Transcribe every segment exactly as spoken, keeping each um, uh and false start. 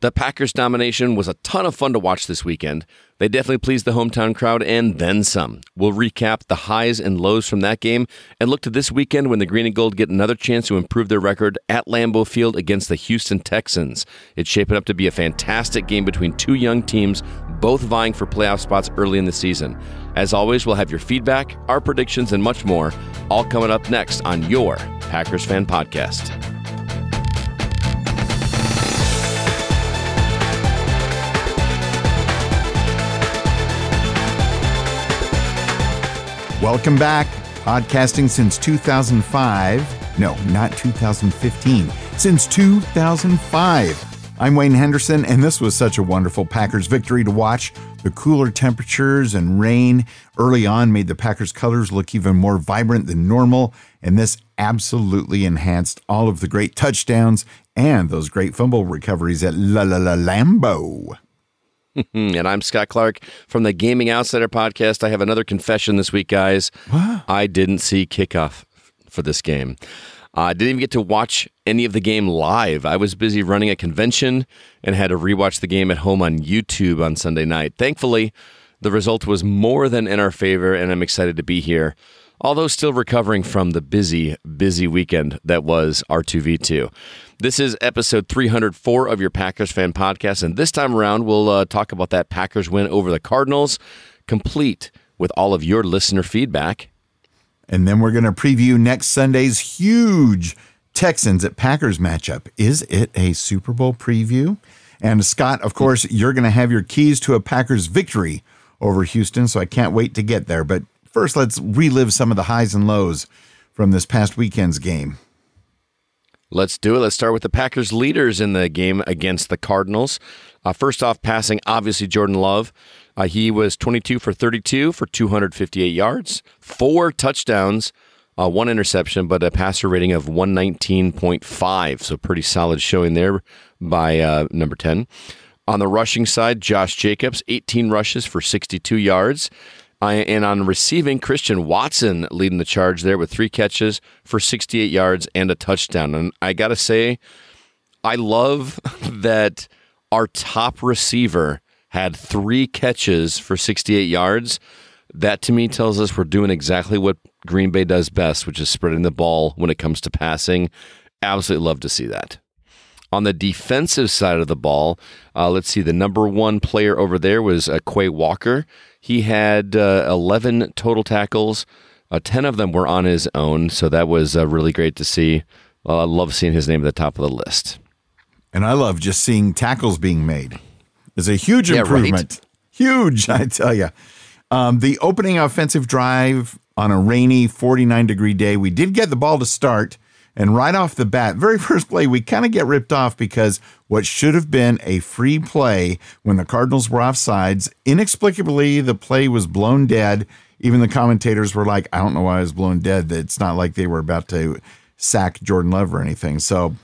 The Packers domination was a ton of fun to watch this weekend. They definitely pleased the hometown crowd and then some. We'll recap the highs and lows from that game and look to this weekend when the Green and Gold get another chance to improve their record at Lambeau Field against the Houston Texans. It's shaping up to be a fantastic game between two young teams, both vying for playoff spots early in the season. As always, we'll have your feedback, our predictions, and much more, all coming up next on your Packers Fan Podcast. Welcome back. Podcasting since two thousand five. No, not two thousand fifteen. Since two thousand five. I'm Wayne Henderson, and this was such a wonderful Packers victory to watch. The cooler temperatures and rain early on made the Packers colors look even more vibrant than normal, and this absolutely enhanced all of the great touchdowns and those great fumble recoveries at La La La Lambeau. And I'm Scott Clark from the Gaming Outsider podcast. I have another confession this week, guys. What? I didn't see kickoff for this game. I uh, didn't even get to watch any of the game live. I was busy running a convention and had to rewatch the game at home on YouTube on Sunday night. Thankfully, the result was more than in our favor, and I'm excited to be here, although still recovering from the busy, busy weekend that was R two V two. This is episode three hundred four of your Packers Fan Podcast, and this time around, we'll uh, talk about that Packers win over the Cardinals, complete with all of your listener feedback. And then we're going to preview next Sunday's huge Texans at Packers matchup. Is it a Super Bowl preview? And Scott, of course, you're going to have your keys to a Packers victory over Houston, so I can't wait to get there. But first, let's relive some of the highs and lows from this past weekend's game. Let's do it. Let's start with the Packers leaders in the game against the Cardinals. Uh, first off, passing, obviously, Jordan Love. Uh, he was twenty-two for thirty-two for two hundred fifty-eight yards, four touchdowns, uh, one interception, but a passer rating of one nineteen point five. So pretty solid showing there by uh, number ten. On the rushing side, Josh Jacobs, eighteen rushes for sixty-two yards. Uh, and on receiving, Christian Watson leading the charge there with three catches for sixty-eight yards and a touchdown. And I got to say, I love that our top receiver had three catches for sixty-eight yards. That, to me, tells us we're doing exactly what Green Bay does best, which is spreading the ball when it comes to passing. Absolutely love to see that. On the defensive side of the ball, uh, let's see, the number one player over there was uh, Quay Walker. He had uh, eleven total tackles. Uh, ten of them were on his own, so that was uh, really great to see. Uh, I love seeing his name at the top of the list. And I love just seeing tackles being made. It's a huge improvement. Yeah, right? Huge, I tell you. Um, the opening offensive drive on a rainy forty-nine degree day, we did get the ball to start. And right off the bat, very first play, we kind of get ripped off because what should have been a free play when the Cardinals were offsides, inexplicably, the play was blown dead. Even the commentators were like, I don't know why it was blown dead. It's not like they were about to sack Jordan Love or anything. So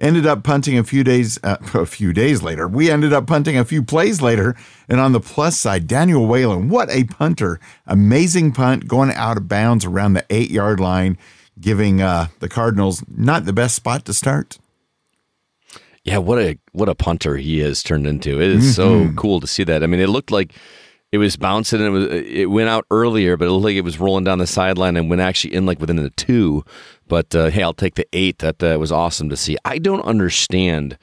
ended up punting a few days, uh, a few days later. We ended up punting a few plays later. And on the plus side, Daniel Whalen, what a punter. Amazing punt going out of bounds around the eight-yard line, giving uh, the Cardinals not the best spot to start. Yeah, what a what a punter he has turned into. It is mm-hmm. so cool to see that. I mean, it looked like it was bouncing and it was it went out earlier, but it looked like it was rolling down the sideline and went actually in like within the two. But uh, hey, I'll take the eight. That uh, was awesome to see. I don't understand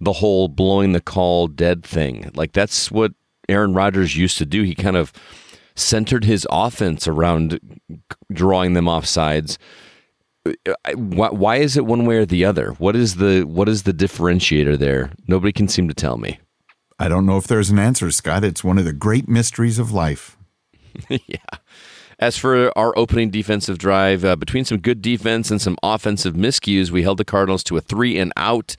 the whole blowing the call dead thing. Like, that's what Aaron Rodgers used to do. He kind of centered his offense around drawing them off sides. Why, why is it one way or the other? What is the what is the differentiator there? Nobody can seem to tell me. I don't know if there's an answer, Scott. It's one of the great mysteries of life. Yeah. As for our opening defensive drive, uh, between some good defense and some offensive miscues, we held the Cardinals to a three and out.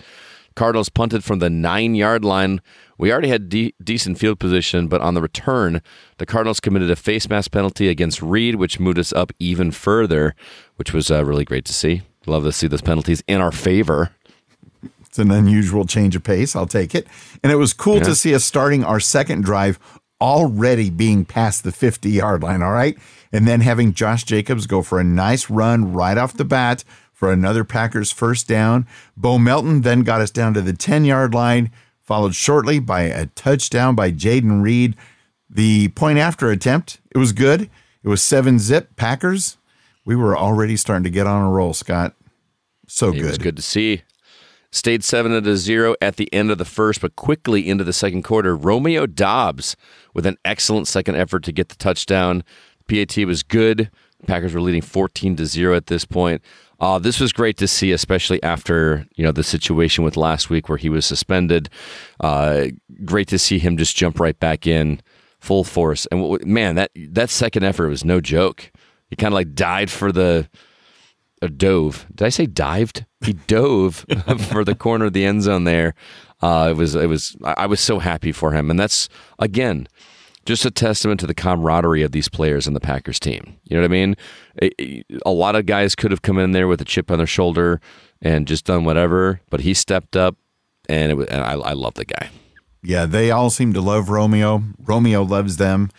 Cardinals punted from the nine-yard line. We already had de decent field position, but on the return, the Cardinals committed a face mask penalty against Reed, which moved us up even further, which was uh, really great to see. Love to see those penalties in our favor. It's an unusual change of pace. I'll take it. And it was cool yeah. to see us starting our second drive already being past the fifty-yard line, all right? And then having Josh Jacobs go for a nice run right off the bat for another Packers first down. Bo Melton then got us down to the ten-yard line followed shortly by a touchdown by Jayden Reed. The point after attempt, it was good. It was seven zip Packers. We were already starting to get on a roll, Scott. So good. It was good to see. Stayed seven to zero at the end of the first, but quickly into the second quarter, Romeo Doubs with an excellent second effort to get the touchdown. P A T was good. Packers were leading fourteen to zero at this point. Uh, this was great to see, especially after, you know, the situation with last week where he was suspended. Uh, great to see him just jump right back in full force. And man, that that second effort was no joke. He kind of like died for the uh, dove. Did I say dived? He dove for the corner of the end zone there. Uh, it was it was I was so happy for him, and that's again just a testament to the camaraderie of these players in the Packers team. You know what I mean? A, a lot of guys could have come in there with a chip on their shoulder and just done whatever, but he stepped up, and, it was, and I, I love the guy. Yeah, they all seem to love Romeo. Romeo loves them,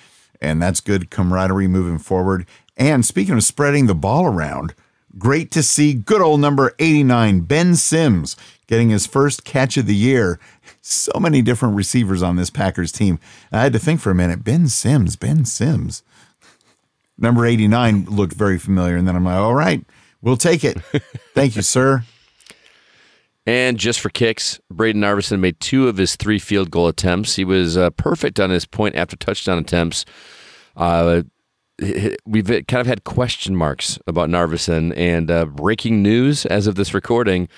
and that's good camaraderie moving forward. And speaking of spreading the ball around, great to see good old number eighty-nine, Ben Sims, getting his first catch of the year. So many different receivers on this Packers team. I had to think for a minute. Ben Sims, Ben Sims. Number eighty-nine looked very familiar, and then I'm like, all right, we'll take it. Thank you, sir. And just for kicks, Braden Narveson made two of his three field goal attempts. He was uh, perfect on his point after touchdown attempts. Uh, we've kind of had question marks about Narveson, and uh, breaking news as of this recording,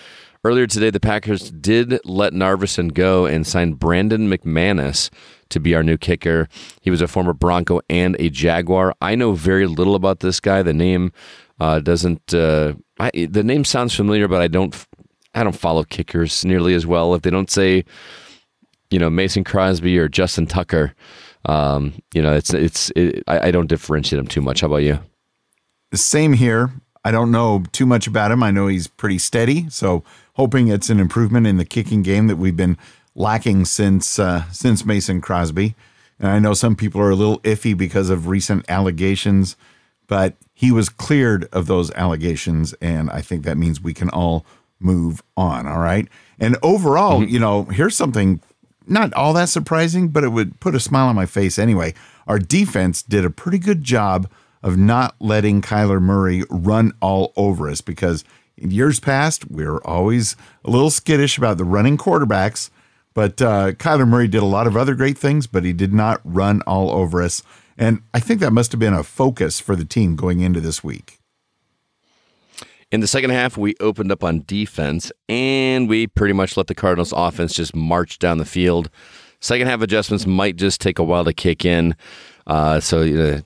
earlier today, the Packers did let Narveson go and signed Brandon McManus to be our new kicker. He was a former Bronco and a Jaguar. I know very little about this guy. The name uh, doesn't. Uh, I, the name sounds familiar, but I don't. I don't follow kickers nearly as well. If they don't say, you know, Mason Crosby or Justin Tucker, um, you know, it's it's. It, I, I don't differentiate them too much. How about you? Same here. I don't know too much about him. I know he's pretty steady, so hoping it's an improvement in the kicking game that we've been lacking since uh, since Mason Crosby. And I know some people are a little iffy because of recent allegations, but he was cleared of those allegations, and I think that means we can all move on, all right? And overall, mm-hmm. you know, here's something not all that surprising, but it would put a smile on my face anyway. Our defense did a pretty good job of not letting Kyler Murray run all over us, because in years past, we were always a little skittish about the running quarterbacks, but uh, Kyler Murray did a lot of other great things, but he did not run all over us. And I think that must have been a focus for the team going into this week. In the second half, we opened up on defense, and we pretty much let the Cardinals offense just march down the field. Second half adjustments might just take a while to kick in, uh, so uh,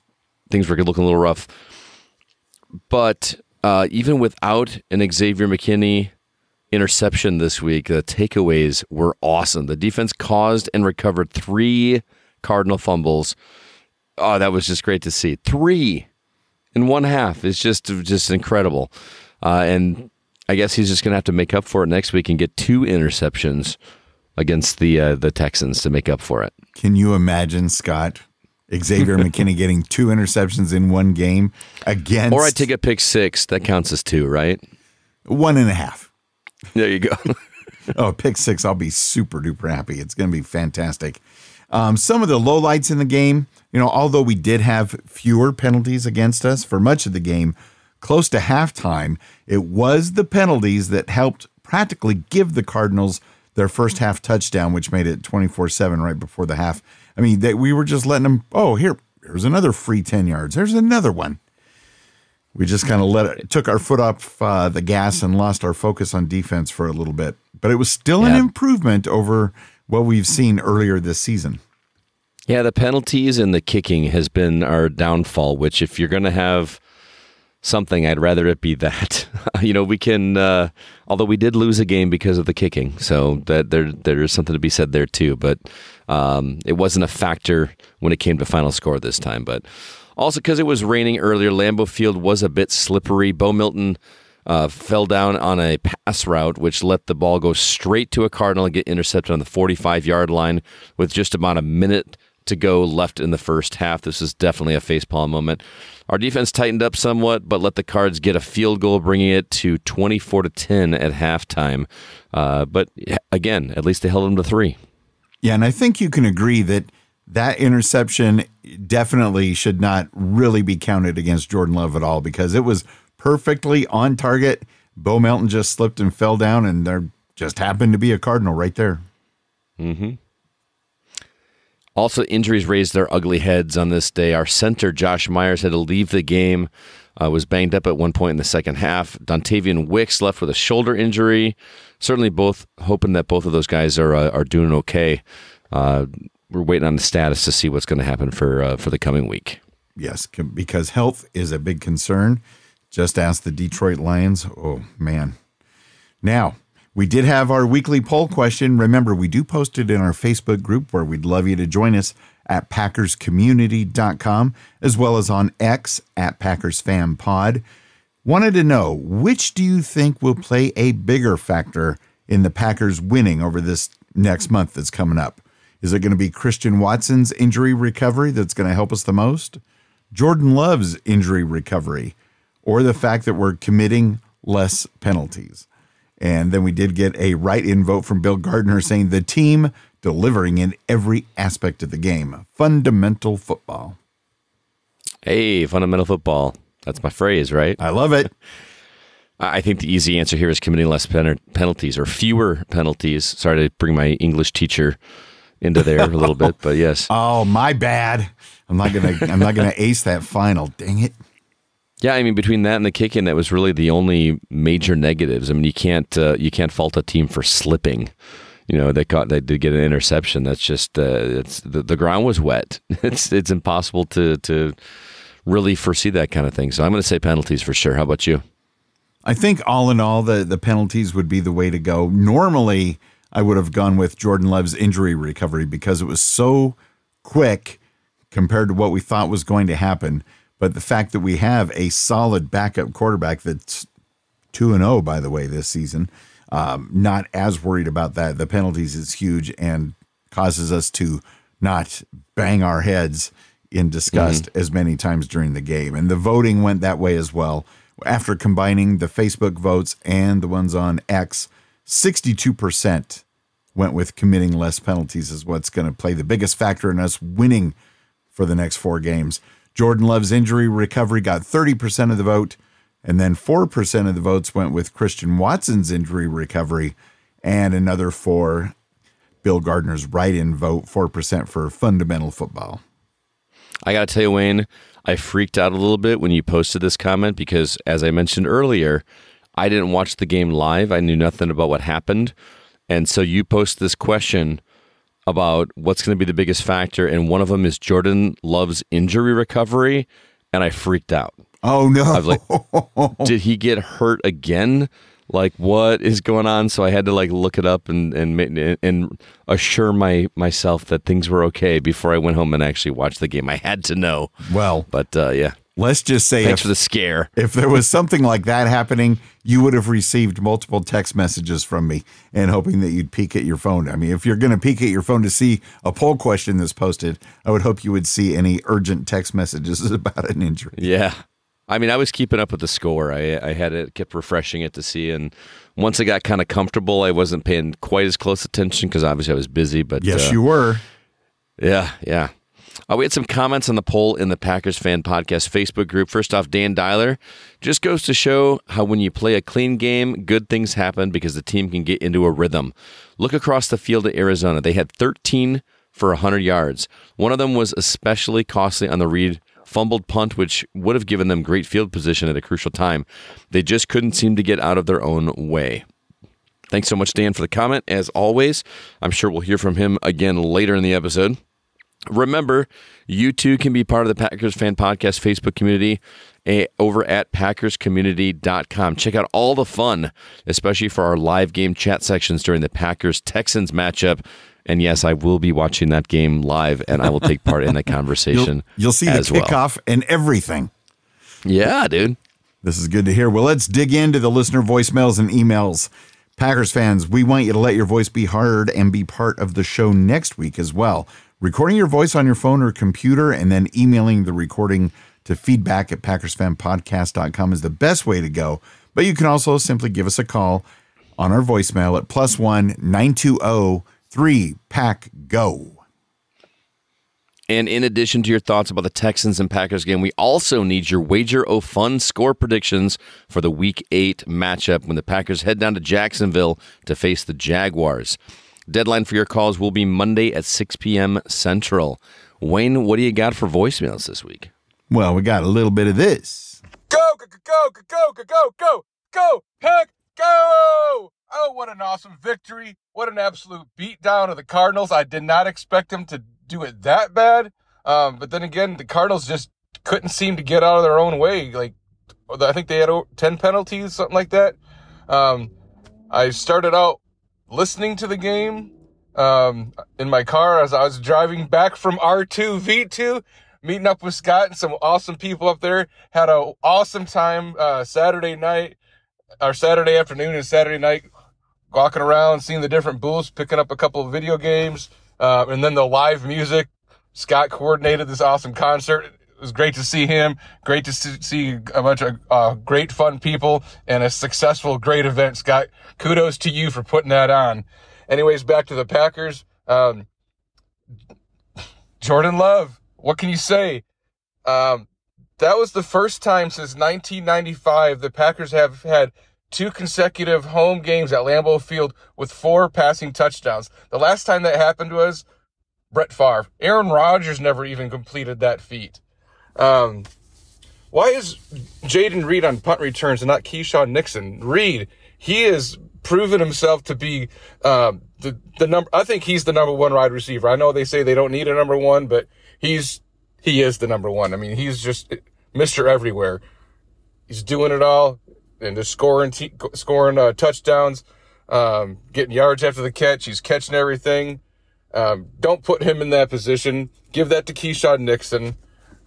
things were looking a little rough. But uh, even without an Xavier McKinney interception this week, the takeaways were awesome. The defense caused and recovered three Cardinal fumbles. Oh, that was just great to see. Three in one half. It's just, just incredible. Uh, and I guess he's just going to have to make up for it next week and get two interceptions against the uh, the Texans to make up for it. Can you imagine, Scott, Xavier McKinney getting two interceptions in one game against? Or I take a pick six. That counts as two, right? One and a half. There you go. Oh, pick six. I'll be super duper happy. It's going to be fantastic. Um, some of the lowlights in the game, you know, although we did have fewer penalties against us for much of the game, close to halftime, it was the penalties that helped practically give the Cardinals their first half touchdown, which made it twenty-four seven right before the half. I mean, they, we were just letting them, oh, here, here's another free ten yards. Here's another one. We just kind of let it, took our foot off uh, the gas and lost our focus on defense for a little bit. But it was still yeah. an improvement over what we've seen earlier this season. Yeah, the penalties and the kicking has been our downfall, which if you're going to have something, I'd rather it be that. You know, we can, uh, although we did lose a game because of the kicking, so that there there is something to be said there too. But um, it wasn't a factor when it came to final score this time. But also because it was raining earlier, Lambeau Field was a bit slippery. Bo Melton uh, fell down on a pass route, which let the ball go straight to a Cardinal and get intercepted on the forty-five yard line with just about a minute to go left in the first half. This is definitely a facepalm moment. Our defense tightened up somewhat, but let the Cards get a field goal, bringing it to twenty-four to ten at halftime. Uh, but again, at least they held them to three. Yeah, and I think you can agree that that interception definitely should not really be counted against Jordan Love at all because it was perfectly on target. Bo Melton just slipped and fell down, and there just happened to be a Cardinal right there. Mm-hmm. Also, injuries raised their ugly heads on this day. Our center, Josh Myers, had to leave the game, uh, was banged up at one point in the second half. Dontavian Wicks left with a shoulder injury. Certainly both, hoping that both of those guys are, uh, are doing okay. Uh, we're waiting on the status to see what's going to happen for, uh, for the coming week. Yes, because health is a big concern. Just ask the Detroit Lions. Oh, man. Now, we did have our weekly poll question. Remember, we do post it in our Facebook group where we'd love you to join us at Packers Community dot com, as well as on X at PackersFanPod. Wanted to know, which do you think will play a bigger factor in the Packers winning over this next month that's coming up? Is it going to be Christian Watson's injury recovery that's going to help us the most? Jordan Love's injury recovery? Or the fact that we're committing less penalties? And then we did get a write-in vote from Bill Gardner saying the team delivering in every aspect of the game. Fundamental football. Hey, fundamental football. That's my phrase, right? I love it. I think the easy answer here is committing less pen penalties or fewer penalties. Sorry to bring my English teacher into there a little bit, but yes. Oh, my bad. I'm not gonna. I'm not gonna ace that final. Dang it. Yeah, I mean, between that and the kick-in, that was really the only major negatives. I mean, you can't uh, you can't fault a team for slipping. You know, they caught they did get an interception. That's just uh, it's the, the ground was wet. It's it's impossible to to really foresee that kind of thing. So I'm going to say penalties for sure. How about you? I think all in all, the the penalties would be the way to go. Normally, I would have gone with Jordan Love's injury recovery because it was so quick compared to what we thought was going to happen. But the fact that we have a solid backup quarterback that's two and oh, by the way, this season, um, not as worried about that. The penalties is huge and causes us to not bang our heads in disgust mm-hmm. as many times during the game. And the voting went that way as well. After combining the Facebook votes and the ones on X, sixty-two percent went with committing less penalties is what's going to play the biggest factor in us winning for the next four games. Jordan Love's injury recovery got thirty percent of the vote, and then four percent of the votes went with Christian Watson's injury recovery, and another four, Bill Gardner's write-in vote, four percent for fundamental football. I got to tell you, Wayne, I freaked out a little bit when you posted this comment because, as I mentioned earlier, I didn't watch the game live. I knew nothing about what happened, and so you post this question about what's going to be the biggest factor, and one of them is Jordan Love's injury recovery, and I freaked out. Oh, no. I was like, did he get hurt again? Like, what is going on? So I had to, like, look it up and and and assure my myself that things were okay before I went home and actually watched the game. I had to know. Well. But, uh, yeah. Let's just say Thanks if, for the scare. If there was something like that happening, you would have received multiple text messages from me and hoping that you'd peek at your phone. I mean, if you're going to peek at your phone to see a poll question that's posted, I would hope you would see any urgent text messages about an injury. Yeah. I mean, I was keeping up with the score. I, I had it, kept refreshing it to see. And once I got kind of comfortable, I wasn't paying quite as close attention because obviously I was busy. But Yes, uh, you were. Yeah, yeah. Uh, we had some comments on the poll in the Packers Fan Podcast Facebook group. First off, Dan Dyler, just goes to show how when you play a clean game, good things happen because the team can get into a rhythm. Look across the field at Arizona. They had thirteen for one hundred yards. One of them was especially costly on the Reed fumbled punt, which would have given them great field position at a crucial time. They just couldn't seem to get out of their own way. Thanks so much, Dan, for the comment. As always, I'm sure we'll hear from him again later in the episode. Remember, you too can be part of the Packers Fan Podcast Facebook community over at Packers Community dot com. Check out all the fun, especially for our live game chat sections during the Packers Texans matchup. And yes, I will be watching that game live, and I will take part in that conversation. You'll, you'll see the kickoff well. and everything. Yeah, dude. This is good to hear. Well, let's dig into the listener voicemails and emails. Packers fans, we want you to let your voice be heard and be part of the show next week as well. Recording your voice on your phone or computer and then emailing the recording to feedback at Packers Fan Podcast dot com is the best way to go. But you can also simply give us a call on our voicemail at plus one nine two zero three-pack go. And in addition to your thoughts about the Texans and Packers game, we also need your wager o' fun score predictions for the Week eight matchup when the Packers head down to Jacksonville to face the Jaguars. Deadline for your calls will be Monday at six p m Central. Wayne, what do you got for voicemails this week? Well, we got a little bit of this. Go, go, go, go, go, go, go, go, go, Pack, go! Oh, what an awesome victory. What an absolute beatdown of the Cardinals. I did not expect them to do it that bad. Um, but then again, the Cardinals just couldn't seem to get out of their own way. Like, I think they had ten penalties, something like that. Um, I started out listening to the game um, in my car as I was driving back from R two V two, meeting up with Scott and some awesome people up there. Had an awesome time uh, Saturday night, or Saturday afternoon and Saturday night, walking around, seeing the different booths, picking up a couple of video games, uh, and then the live music. Scott coordinated this awesome concert. It was great to see him. Great to see a bunch of uh, great, fun people and a successful, great event. Scott, kudos to you for putting that on. Anyways, back to the Packers. Um, Jordan Love, what can you say? Um, that was the first time since nineteen ninety-five the Packers have had two consecutive home games at Lambeau Field with four passing touchdowns. The last time that happened was Brett Favre. Aaron Rodgers never even completed that feat. Um, why is Jayden Reed on punt returns and not Keisean Nixon? Reed, he has proven himself to be um, the the number. I think he's the number one wide receiver. I know they say they don't need a number one, but he's he is the number one. I mean, he's just Mister Everywhere. He's doing it all. And just scoring, t scoring uh, touchdowns, um, getting yards after the catch. He's catching everything. Um, don't put him in that position. Give that to Keisean Nixon.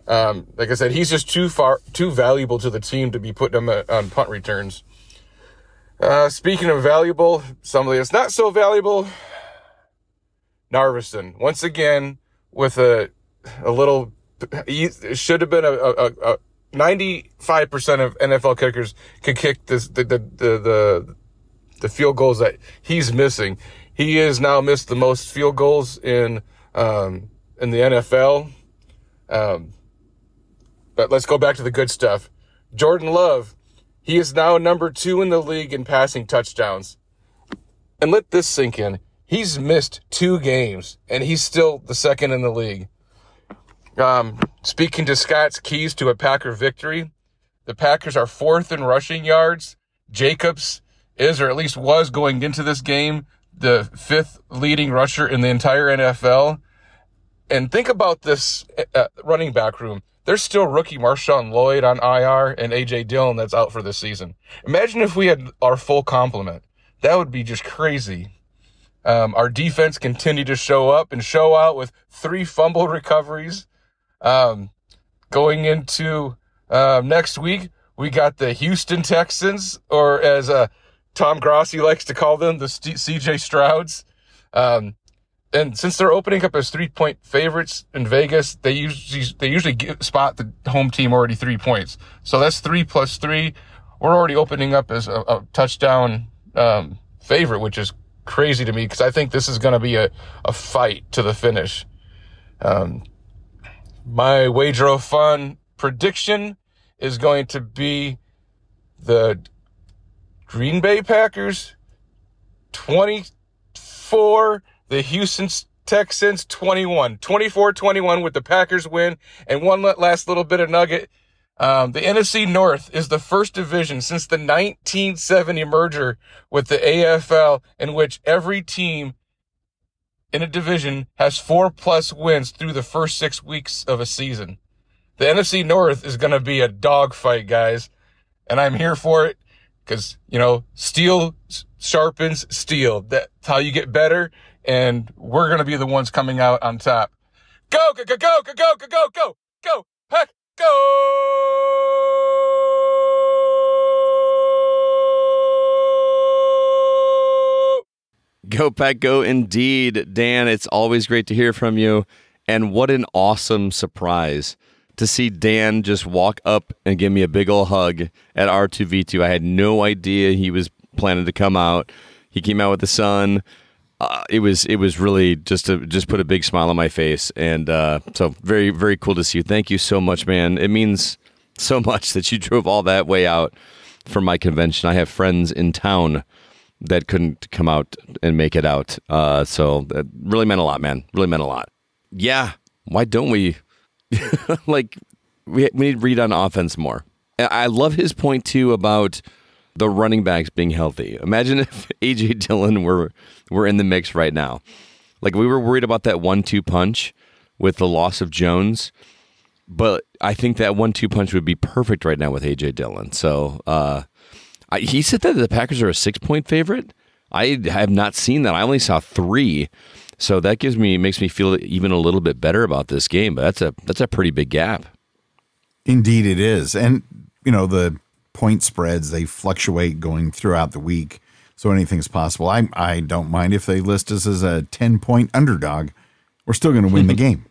Um, like I said, he's just too far, too valuable to the team to be putting him on punt returns. Uh, speaking of valuable, somebody that's not so valuable, Narveson. Once again, with a a little, he should have been a. a, a ninety-five percent of N F L kickers can kick this, the, the, the, the, the field goals that he's missing. He has now missed the most field goals in, um, in the N F L. Um, but let's go back to the good stuff. Jordan Love, he is now number two in the league in passing touchdowns. And let this sink in. He's missed two games, and he's still the second in the league. Um, speaking to Scott's keys to a Packer victory, the Packers are fourth in rushing yards. Jacobs is, or at least was going into this game, the fifth leading rusher in the entire N F L. And think about this uh, running back room. There's still rookie Marshawn Lloyd on I R and A J. Dillon that's out for this season. Imagine if we had our full complement. That would be just crazy. Um, our defense continued to show up and show out with three fumble recoveries. Um, going into, uh, next week, we got the Houston Texans, or as, uh, Tom Grossi likes to call them, the C J. Strouds. Um, and since they're opening up as three point favorites in Vegas, they usually, they usually get, spot the home team already three points. So that's three plus three. We're already opening up as a, a touchdown, um, favorite, which is crazy to me. Cause I think this is going to be a, a fight to the finish. Um, My wager of fun prediction is going to be the Green Bay Packers twenty-four, the Houston Texans twenty-one. twenty-four twenty-one with the Packers win. And one last little bit of nugget. Um, the N F C North is the first division since the nineteen seventy merger with the A F L in which every team in a division has four plus wins through the first six weeks of a season. The N F C North is going to be a dogfight, guys. And I'm here for it because, you know, steel sharpens steel. That's how you get better. And we're going to be the ones coming out on top. Go, go, go, go, go, go, go, go, go, go, Pack, go. Go, Pack, go indeed. Dan, it's always great to hear from you. And what an awesome surprise to see Dan just walk up and give me a big old hug at R two V two. I had no idea he was planning to come out. He came out with the sun. uh, it was it was really just to just put a big smile on my face, and uh, so very very cool to see you. Thank you so much, man. It means so much that you drove all that way out for my convention. I have friends in town that couldn't come out and make it out, uh, so that really meant a lot, man. Really meant a lot. Yeah, why don't we? like we we need Reed on offense more. I love his point too about the running backs being healthy. Imagine if A J. Dillon were were in the mix right now. Like, we were worried about that one two punch with the loss of Jones, but I think that one two punch would be perfect right now with A J. Dillon. So uh, I, he said that the Packers are a six point favorite. I have not seen that. I only saw three, so that gives me makes me feel even a little bit better about this game. But that's a that's a pretty big gap. Indeed, it is, and you know the. Point spreads, they fluctuate going throughout the week, so anything's possible. I, I don't mind if they list us as a ten point underdog. We're still going to win the game.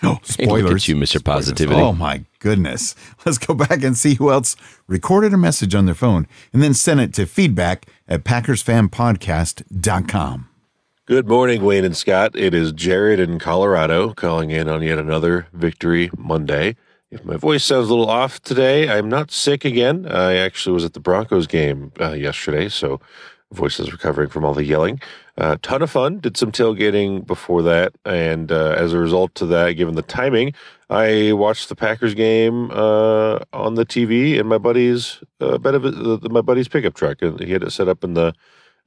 Oh, spoilers. Hey, look at you, Mister Positivity. Spoilers. Oh, my goodness. Let's go back and see who else recorded a message on their phone and then sent it to feedback at Packers Fan Podcast dot com. Good morning, Wayne and Scott. It is Jared in Colorado calling in on yet another Victory Monday. If my voice sounds a little off today, I'm not sick again. I actually was at the Broncos game uh, yesterday, so voice is recovering from all the yelling. Uh, ton of fun. Did some tailgating before that, and uh, as a result of that, given the timing, I watched the Packers game uh, on the T V in my buddy's uh, bed of uh, my buddy's pickup truck, and he had it set up in the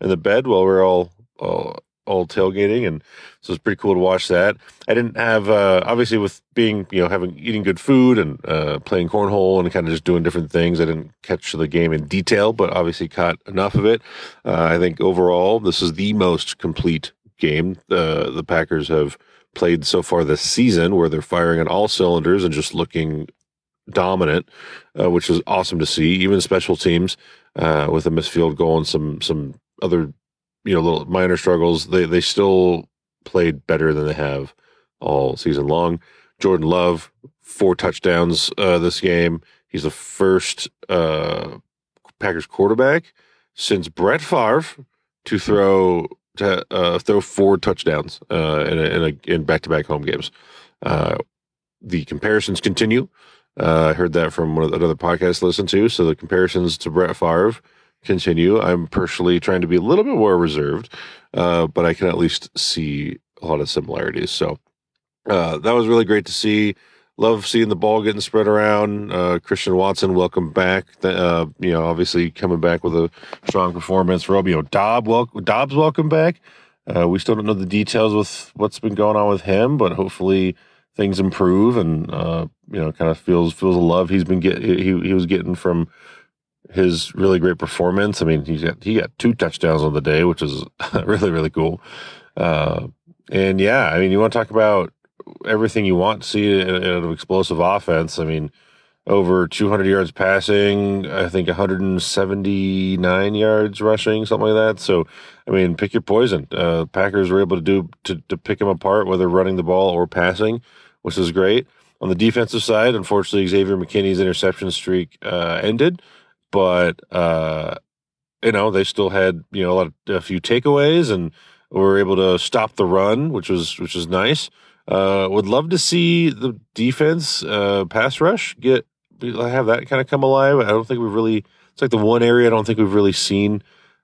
in the bed while we we're all all. all tailgating, and so it's pretty cool to watch that. I didn't have uh obviously with being you know having eating good food and uh playing cornhole and kind of just doing different things, I didn't catch the game in detail, but obviously caught enough of it. uh, I think overall this is the most complete game uh, the Packers have played so far this season, where they're firing on all cylinders and just looking dominant, uh, which is awesome to see. Even special teams, uh with a missed field goal and some some other you know, little minor struggles, They they still played better than they have all season long. Jordan Love, four touchdowns uh, this game. He's the first uh, Packers quarterback since Brett Favre to throw to, uh, throw four touchdowns uh, in a, in, a, in back to back home games. Uh, the comparisons continue. Uh, I heard that from one of the, another podcast I listened to. So the comparisons to Brett Favre continue. I'm personally trying to be a little bit more reserved, uh, but I can at least see a lot of similarities. So uh, that was really great to see. Love seeing the ball getting spread around. Uh, Christian Watson, welcome back. Uh, you know, obviously coming back with a strong performance. Romeo Doubs, welcome, Doubs, welcome back. Uh, we still don't know the details with what's been going on with him, but hopefully things improve, and uh, you know, kind of feels feels the love he's been get he he was getting from his really great performance. I mean, he got he got two touchdowns on the day, which is really really cool. Uh, and yeah, I mean, you want to talk about everything you want to see in, in an explosive offense. I mean, over two hundred yards passing, I think one hundred seventy-nine yards rushing, something like that. So, I mean, pick your poison. Uh, Packers were able to do to to pick him apart, whether running the ball or passing, which is great. On the defensive side, unfortunately, Xavier McKinney's interception streak uh, ended. But, uh, you know, they still had, you know, a, lot of, a few takeaways, and were able to stop the run, which was which is nice. Uh, would love to see the defense uh, pass rush get have that kind of come alive. I don't think we've really – it's like the one area I don't think we've really seen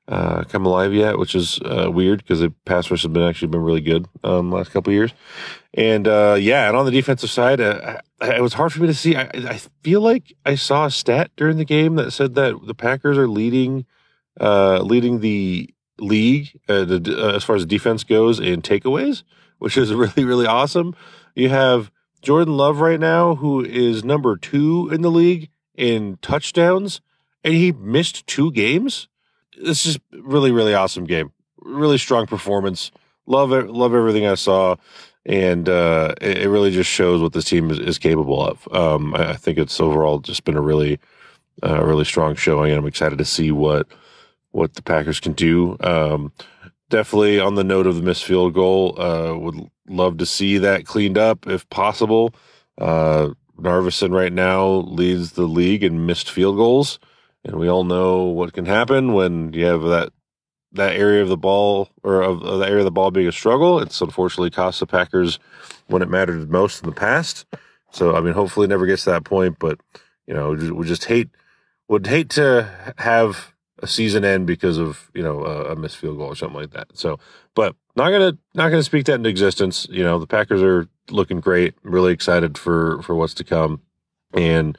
uh, come alive yet, which is uh, weird, because the pass rush has been actually been really good um, last couple of years. And, uh, yeah, and on the defensive side, uh, it was hard for me to see. I, I feel like I saw a stat during the game that said that the Packers are leading uh, leading the league uh, the, uh, as far as defense goes in takeaways, which is really, really awesome. You have Jordan Love right now, who is number two in the league in touchdowns, and he missed two games. This is really, really awesome game. Really strong performance. Love it. Love everything I saw. And uh, it really just shows what this team is, is capable of. Um, I think it's overall just been a really, uh, really strong showing, and I'm excited to see what what the Packers can do. Um, definitely on the note of the missed field goal, uh, would love to see that cleaned up if possible. Uh, Narveson right now leads the league in missed field goals, and we all know what can happen when you have that that area of the ball, or of, of the area of the ball being a struggle. It's unfortunately cost the Packers when it mattered most in the past. So, I mean, hopefully it never gets to that point, but, you know, we just hate, would hate to have a season end because of, you know, a, a missed field goal or something like that. So, but not going to, not going to speak that into existence. You know, the Packers are looking great. I'm really excited for, for what's to come. And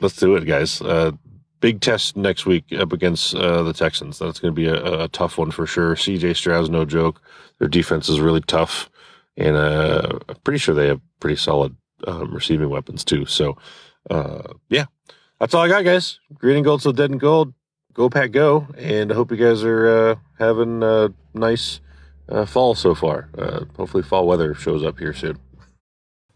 let's do it, guys. Uh, Big test next week up against uh, the Texans. That's going to be a, a tough one for sure. C J. Stroud's no joke. Their defense is really tough, and uh, I'm pretty sure they have pretty solid um, receiving weapons too. So, uh, yeah, that's all I got, guys. Green and gold till dead and gold. Go Pack, go! And I hope you guys are uh, having a nice uh, fall so far. Uh, hopefully, fall weather shows up here soon.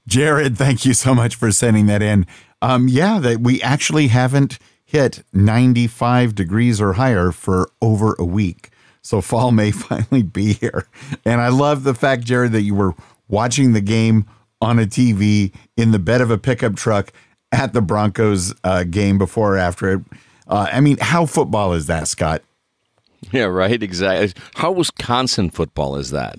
Jared, thank you so much for sending that in. Um, yeah, that we actually haven't hit ninety-five degrees or higher for over a week. So fall may finally be here. And I love the fact, Jared, that you were watching the game on a T V in the bed of a pickup truck at the Broncos uh, game before or after it. Uh, I mean, how football is that, Scott? Yeah, right. Exactly. How Wisconsin football is that?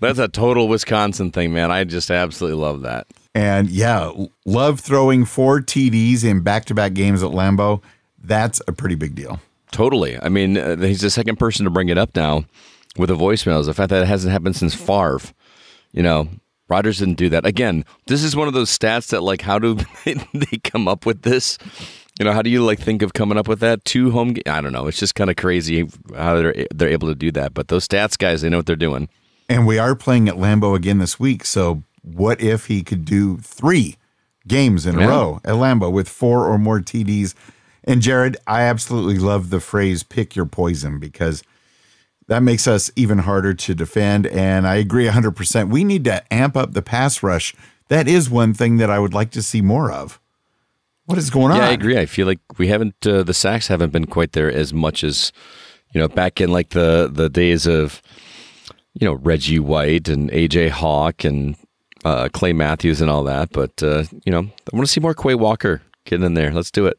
That's a total Wisconsin thing, man. I just absolutely love that. And yeah, Love throwing four T Ds in back-to-back games at Lambeau. That's a pretty big deal. Totally. I mean, uh, he's the second person to bring it up now with the voicemails. The fact that it hasn't happened since Favre, you know, Rodgers didn't do that. Again, this is one of those stats that, like, how do they, they come up with this? You know, how do you, like, think of coming up with that? Two home games? I don't know. It's just kind of crazy how they're, they're able to do that. But those stats guys, they know what they're doing. And we are playing at Lambeau again this week, so what if he could do three games in yeah. a row at Lambeau with four or more T Ds? And Jared, I absolutely love the phrase "pick your poison" because that makes us even harder to defend. And I agree one hundred percent. We need to amp up the pass rush. That is one thing that I would like to see more of. What is going on? Yeah, I agree. I feel like we haven't uh, the sacks haven't been quite there as much as, you know, back in like the the days of, you know, Reggie White and A J Hawk and Uh, Clay Matthews and all that, but uh, you know, I want to see more Quay Walker getting in there. Let's do it.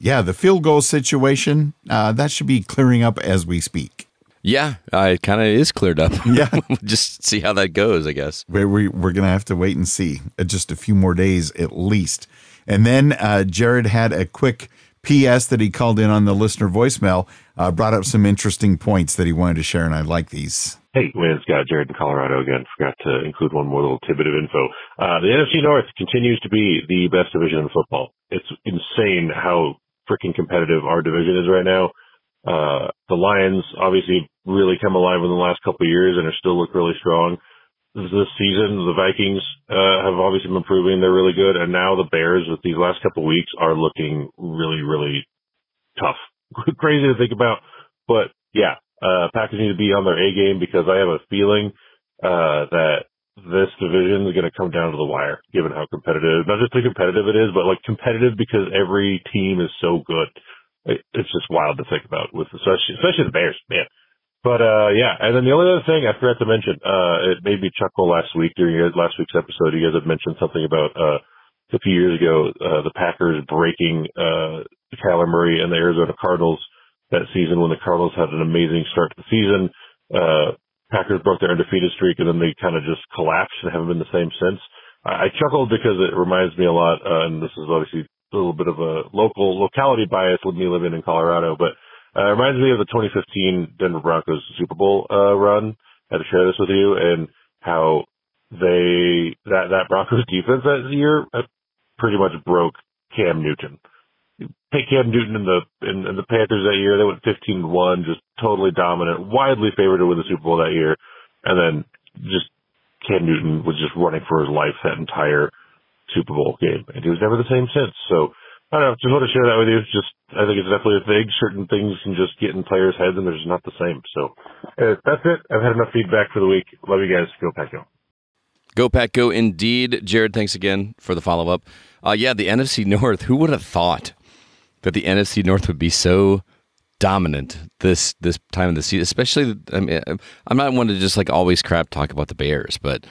Yeah, the field goal situation uh, that should be clearing up as we speak. Yeah, uh, it kind of is cleared up. Yeah, just see how that goes, I guess. We're we, we're gonna have to wait and see. Uh, just a few more days at least, and then uh, Jared had a quick P S that he called in on the listener voicemail. Uh, brought up some interesting points that he wanted to share, and I like these. Hey, Wayne, it's Scott, Jared in Colorado again. Forgot to include one more little tidbit of info. Uh, the N F C North continues to be the best division in football. It's insane how freaking competitive our division is right now. Uh, the Lions obviously really come alive in the last couple of years and are still look really strong. This season, the Vikings uh, have obviously been improving. They're really good. And now the Bears, with these last couple of weeks, are looking really, really tough. Crazy to think about. But, yeah, uh, Packers need to be on their A game because I have a feeling uh, that this division is going to come down to the wire, given how competitive, not just how competitive it is, but, like, competitive because every team is so good. It's just wild to think about, with especially, especially the Bears, man. But, uh, yeah, and then the only other thing I forgot to mention, uh, it made me chuckle last week during last week's episode. You guys had mentioned something about, uh, a few years ago, uh, the Packers breaking, uh, Kyler Murray and the Arizona Cardinals that season when the Cardinals had an amazing start to the season. Uh, Packers broke their undefeated streak and then they kind of just collapsed and haven't been the same since. I, I chuckled because it reminds me a lot, uh, and this is obviously a little bit of a local locality bias with me living in Colorado, but It uh, reminds me of the twenty fifteen Denver Broncos Super Bowl uh, run. I had to share this with you, and how they that, that Broncos defense that year pretty much broke Cam Newton. Take Cam Newton and the and, and the Panthers that year. They went fifteen to one, just totally dominant, widely favored to win the Super Bowl that year. And then just Cam Newton was just running for his life that entire Super Bowl game, and he was never the same since. So, I don't know, just want to share that with you. It's just, I think it's definitely a thing. Certain things can just get in players' heads, and they're just not the same. So uh, that's it. I've had enough feedback for the week. Love you guys. Go Pack, go. Go Pack, go indeed. Jared, thanks again for the follow-up. Uh, yeah, the N F C North. Who would have thought that the N F C North would be so dominant this this time of the season? Especially, I mean, I'm not one to just like always crap talk about the Bears, but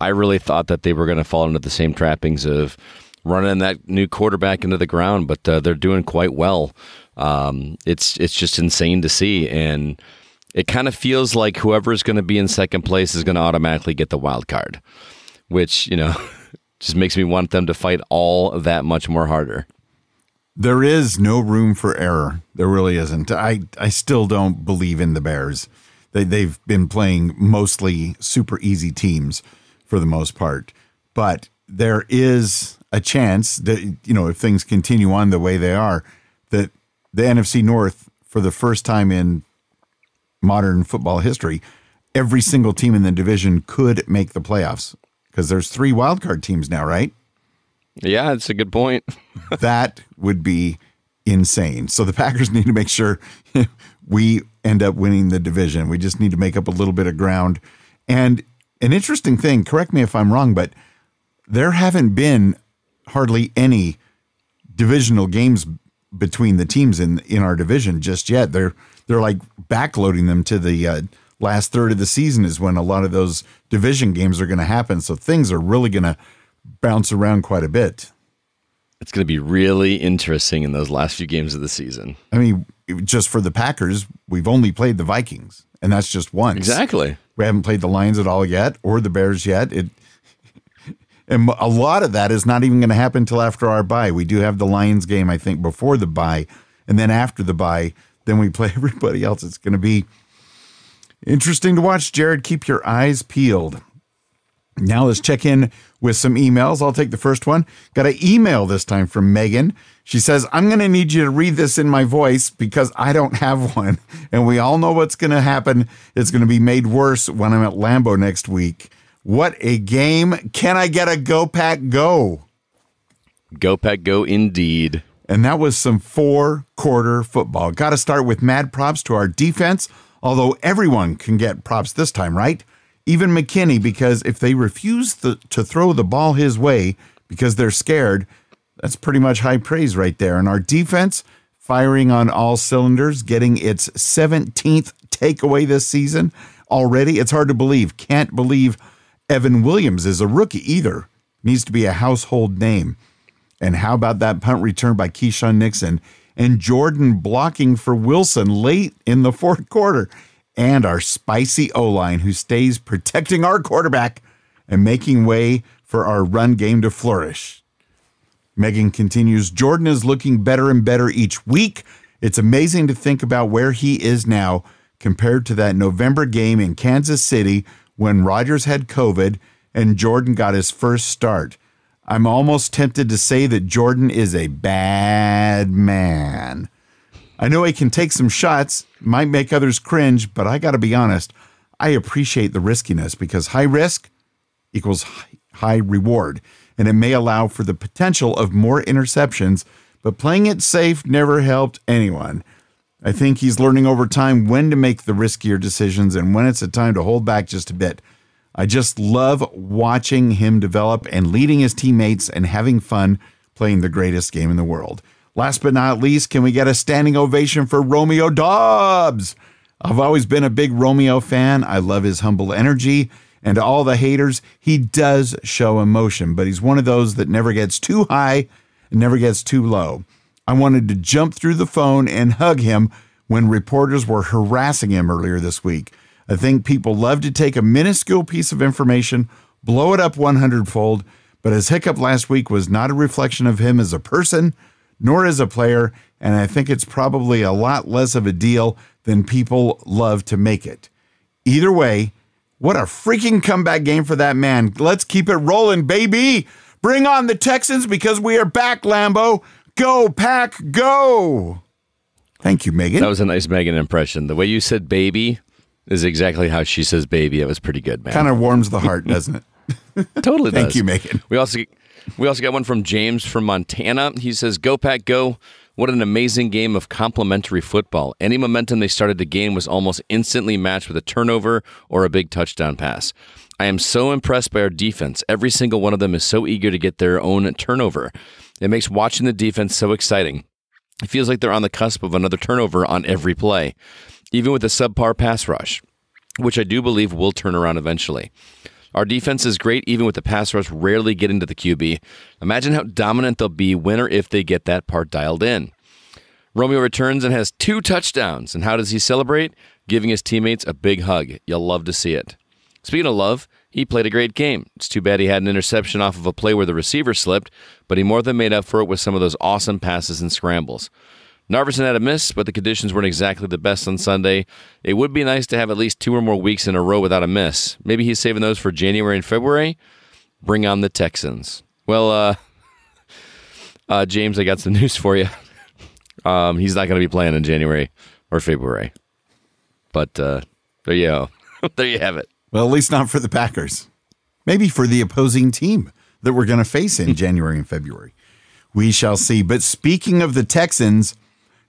I really thought that they were going to fall into the same trappings of running that new quarterback into the ground, but uh, they're doing quite well. Um, it's it's just insane to see, and it kind of feels like whoever's going to be in second place is going to automatically get the wild card, which, you know, just makes me want them to fight all that much more harder. There is no room for error. There really isn't. I, I still don't believe in the Bears. They, they've been playing mostly super easy teams for the most part, but there is a chance that, you know, if things continue on the way they are, that the N F C North, for the first time in modern football history, every single team in the division could make the playoffs, because there's three wildcard teams now, right? Yeah, that's a good point. That would be insane. So the Packers need to make sure we end up winning the division. We just need to make up a little bit of ground. And an interesting thing, correct me if I'm wrong, but there haven't been hardly any divisional games between the teams in in our division just yet. They're they're like backloading them to the uh, last third of the season is when a lot of those division games are going to happen. So things are really going to bounce around quite a bit. It's going to be really interesting in those last few games of the season. I mean, just for the Packers, we've only played the Vikings, and that's just once. Exactly. We haven't played the Lions at all yet, or the Bears yet. It And a lot of that is not even going to happen until after our bye. We do have the Lions game, I think, before the bye, and then after the bye, then we play everybody else. It's going to be interesting to watch, Jared. Keep your eyes peeled. Now let's check in with some emails. I'll take the first one. Got an email this time from Megan. She says, I'm going to need you to read this in my voice because I don't have one. And we all know what's going to happen. It's going to be made worse when I'm at Lambeau next week. What a game. Can I get a Go Pack Go? Go Pack Go indeed. And that was some four-quarter football. Got to start with mad props to our defense, although everyone can get props this time, right? Even McKinney, because if they refuse the, to throw the ball his way because they're scared, that's pretty much high praise right there. And our defense firing on all cylinders, getting its seventeenth takeaway this season already. It's hard to believe. Can't believe Evan Williams is a rookie either. Needs to be a household name. And how about that punt return by Keisean Nixon and Jordan blocking for Wilson late in the fourth quarter? And our spicy O-line who stays protecting our quarterback and making way for our run game to flourish. Megan continues, Jordan is looking better and better each week. It's amazing to think about where he is now compared to that November game in Kansas City when Rodgers had COVID and Jordan got his first start. I'm almost tempted to say that Jordan is a bad man. I know he can take some shots, might make others cringe, but I got to be honest, I appreciate the riskiness because high risk equals high reward, and it may allow for the potential of more interceptions, but playing it safe never helped anyone. I think he's learning over time when to make the riskier decisions and when it's a time to hold back just a bit. I just love watching him develop and leading his teammates and having fun playing the greatest game in the world. Last but not least, can we get a standing ovation for Romeo Doubs? I've always been a big Romeo fan. I love his humble energy, and to all the haters, he does show emotion, but he's one of those that never gets too high and never gets too low. I wanted to jump through the phone and hug him when reporters were harassing him earlier this week. I think people love to take a minuscule piece of information, blow it up one hundred fold, but his hiccup last week was not a reflection of him as a person, nor as a player, and I think it's probably a lot less of a deal than people love to make it. Either way, what a freaking comeback game for that man. Let's keep it rolling, baby. Bring on the Texans because we are back, Lambeau. Go, Pack, go. Thank you, Megan. That was a nice Megan impression. The way you said baby is exactly how she says baby. It was pretty good, man. Kind of warms the heart, doesn't it? Totally does. Thank you, Megan. We also... We also got one from James from Montana. He says, Go Pack Go. What an amazing game of complimentary football. Any momentum they started the game was almost instantly matched with a turnover or a big touchdown pass. I am so impressed by our defense. Every single one of them is so eager to get their own turnover. It makes watching the defense so exciting. It feels like they're on the cusp of another turnover on every play, even with a subpar pass rush, which I do believe will turn around eventually. Our defense is great, even with the pass rush rarely getting to the Q B. Imagine how dominant they'll be when or if they get that part dialed in. Romeo returns and has two touchdowns. And how does he celebrate? giving his teammates a big hug. You'll love to see it. Speaking of love, he played a great game. It's too bad he had an interception off of a play where the receiver slipped, but he more than made up for it with some of those awesome passes and scrambles. Narveson had a miss, but the conditions weren't exactly the best on Sunday. It would be nice to have at least two or more weeks in a row without a miss. Maybe he's saving those for January and February. Bring on the Texans. Well, uh, uh, James, I got some news for you. Um, he's not going to be playing in January or February. But uh, there you go. There you have it. Well, at least not for the Packers. Maybe for the opposing team that we're going to face in January and February. We shall see. But speaking of the Texans,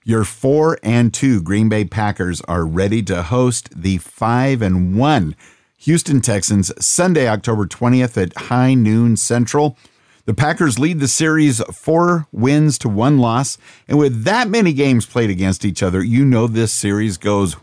your four and two Green Bay Packers are ready to host the five and one Houston Texans Sunday, October twentieth at high noon Central. The Packers lead the series four wins to one loss. And with that many games played against each other, you know this series goes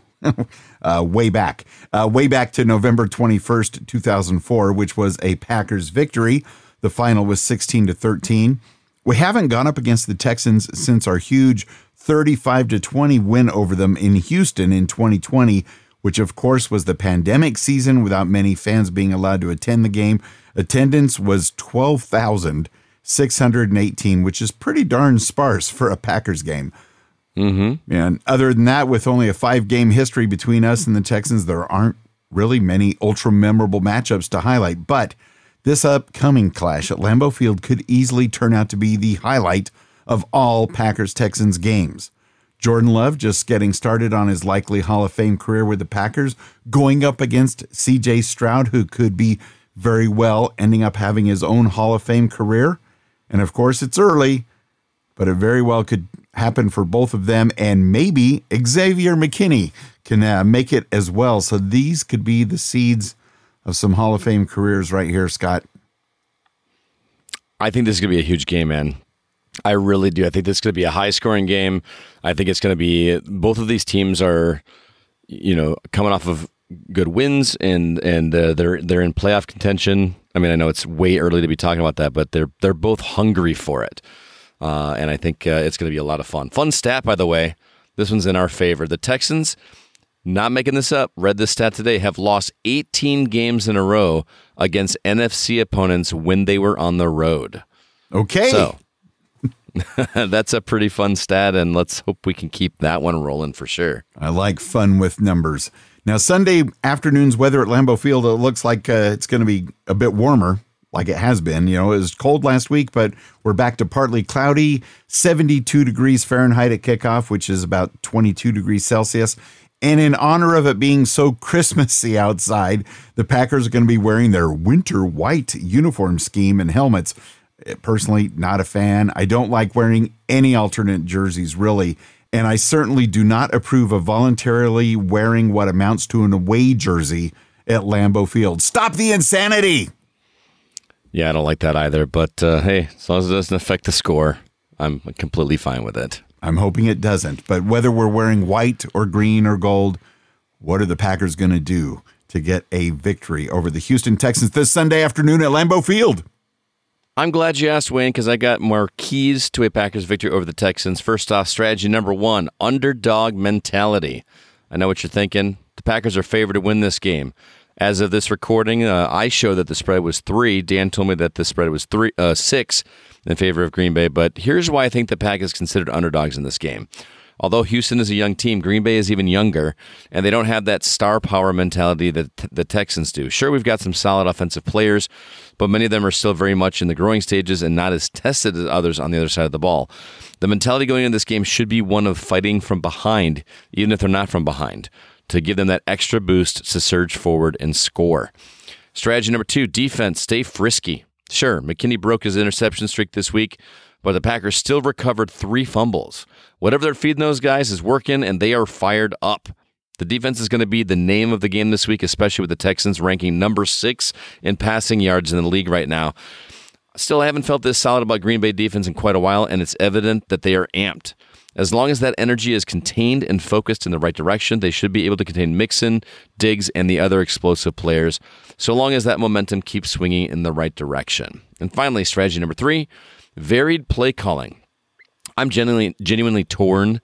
uh, way back, uh, way back to November twenty-first, two thousand four, which was a Packers victory. The final was sixteen to thirteen. We haven't gone up against the Texans since our huge thirty-five to twenty win over them in Houston in twenty twenty, which of course was the pandemic season without many fans being allowed to attend the game. Attendance was twelve thousand six hundred eighteen, which is pretty darn sparse for a Packers game. Mm-hmm. And other than that, with only a five-game history between us and the Texans, there aren't really many ultra-memorable matchups to highlight. But this upcoming clash at Lambeau Field could easily turn out to be the highlight of all Packers-Texans games. Jordan Love just getting started on his likely Hall of Fame career with the Packers, going up against C J. Stroud, who could be very well ending up having his own Hall of Fame career. And of course, it's early, but it very well could happen for both of them. And maybe Xavier McKinney can uh, make it as well. So these could be the seeds of some Hall of Fame careers right here, Scott. I think this is going to be a huge game, man. I really do. I think this is going to be a high-scoring game. I think it's going to be, both of these teams are, you know, coming off of good wins and and uh, they're they're in playoff contention. I mean, I know it's way early to be talking about that, but they're they're both hungry for it, uh, and I think uh, it's going to be a lot of fun. Fun stat, by the way. This one's in our favor. The Texans, not making this up, read this stat today, have lost eighteen games in a row against N F C opponents when they were on the road. Okay. So. That's a pretty fun stat, and let's hope we can keep that one rolling for sure. I like fun with numbers. Now, Sunday afternoon's weather at Lambeau Field, it looks like uh, it's going to be a bit warmer, like it has been. You know, it was cold last week, but we're back to partly cloudy, seventy-two degrees Fahrenheit at kickoff, which is about twenty-two degrees Celsius. And in honor of it being so Christmassy outside, the Packers are going to be wearing their winter white uniform scheme and helmets. Personally, not a fan. I don't like wearing any alternate jerseys, really. And I certainly do not approve of voluntarily wearing what amounts to an away jersey at Lambeau Field. Stop the insanity. Yeah, I don't like that either. But uh, hey, as long as it doesn't affect the score, I'm completely fine with it. I'm hoping it doesn't. But whether we're wearing white or green or gold, what are the Packers going to do to get a victory over the Houston Texans this Sunday afternoon at Lambeau Field? I'm glad you asked, Wayne, because I got more keys to a Packers victory over the Texans. First off, strategy number one, underdog mentality. I know what you're thinking. The Packers are favored to win this game. As of this recording, uh, I showed that the spread was three. Dan told me that the spread was three, uh, six in favor of Green Bay. But here's why I think the Pack is considered underdogs in this game. Although Houston is a young team, Green Bay is even younger, and they don't have that star power mentality that the Texans do. Sure, we've got some solid offensive players, but many of them are still very much in the growing stages and not as tested as others on the other side of the ball. The mentality going into this game should be one of fighting from behind, even if they're not from behind, to give them that extra boost to surge forward and score. Strategy number two, defense, stay frisky. Sure, McKinney broke his interception streak this week, but the Packers still recovered three fumbles. Whatever they're feeding those guys is working, and they are fired up. The defense is going to be the name of the game this week, especially with the Texans ranking number six in passing yards in the league right now. Still, I haven't felt this solid about Green Bay defense in quite a while, and it's evident that they are amped. As long as that energy is contained and focused in the right direction, they should be able to contain Mixon, Diggs, and the other explosive players, so long as that momentum keeps swinging in the right direction. And finally, strategy number three, varied play calling. I'm genuinely, genuinely torn